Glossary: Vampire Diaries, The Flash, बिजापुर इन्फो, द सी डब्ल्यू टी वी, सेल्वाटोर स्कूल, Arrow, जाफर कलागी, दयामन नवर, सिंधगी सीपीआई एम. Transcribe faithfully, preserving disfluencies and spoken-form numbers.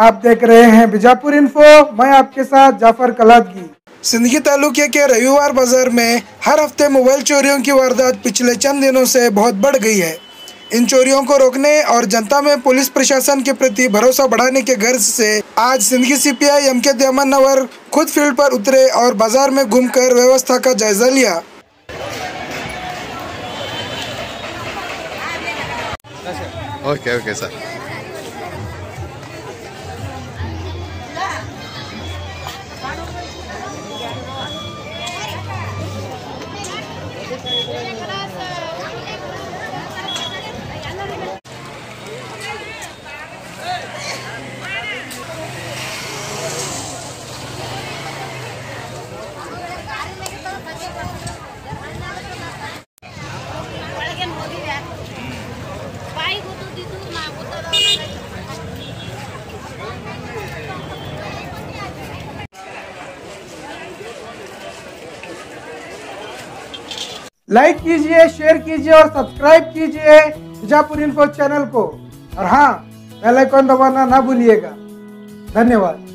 आप देख रहे हैं बिजापुर इन्फो, मैं आपके साथ जाफर कलागी। सिंधगी तालुके के रविवार बाजार में हर हफ्ते मोबाइल चोरियों की वारदात पिछले चंद दिनों से बहुत बढ़ गई है। इन चोरियों को रोकने और जनता में पुलिस प्रशासन के प्रति भरोसा बढ़ाने के गर्ज से आज सिंधगी सीपीआई एम के दयामन नवर खुद फील्ड पर उतरे और बाजार में घूमकर व्यवस्था का जायजा लिया। Okay okay sir. लाइक कीजिए, शेयर कीजिए और सब्सक्राइब कीजिए बिजापुर इन्फो चैनल को, और हाँ बेल आइकन दबाना ना भूलिएगा। धन्यवाद।